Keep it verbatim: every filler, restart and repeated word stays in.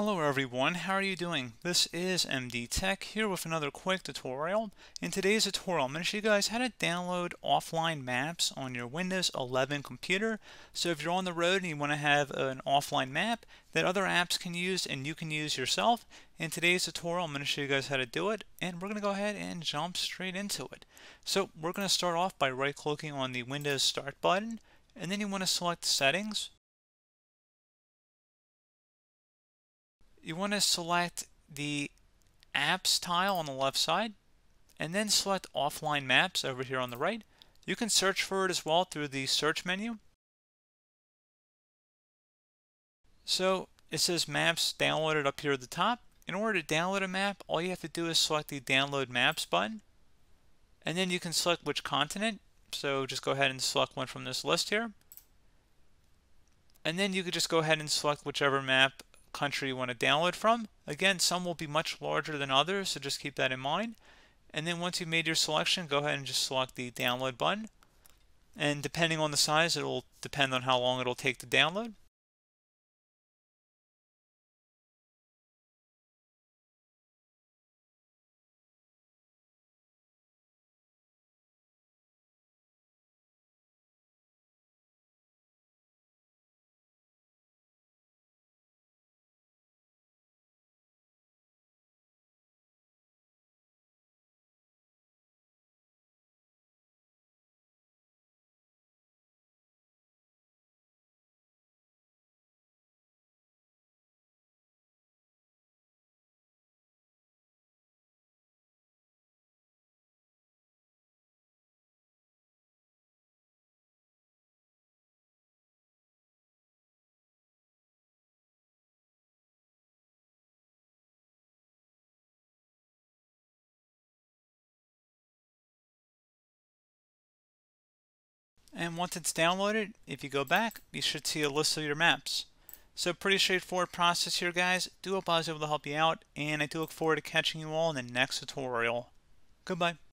Hello everyone, how are you doing? This is M D Tech here with another quick tutorial. In today's tutorial, I'm going to show you guys how to download offline maps on your Windows eleven computer. So if you're on the road and you want to have an offline map that other apps can use and you can use yourself, in today's tutorial I'm going to show you guys how to do it, and we're going to go ahead and jump straight into it. So we're going to start off by right-clicking on the Windows Start button, and then you want to select Settings. You want to select the Apps tile on the left side, and then select Offline Maps over here on the right. You can search for it as well through the search menu. So it says Maps downloaded up here at the top. In order to download a map, all you have to do is select the Download Maps button, and then you can select which continent. So just go ahead and select one from this list here, and then you could just go ahead and select whichever map country you want to download from. Again, some will be much larger than others, so just keep that in mind. And then once you've made your selection, go ahead and just select the download button, and depending on the size, it will depend on how long it'll take to download. And once it's downloaded, if you go back, you should see a list of your maps. So pretty straightforward process here, guys. Do hope I was able to help you out, and I do look forward to catching you all in the next tutorial. Goodbye.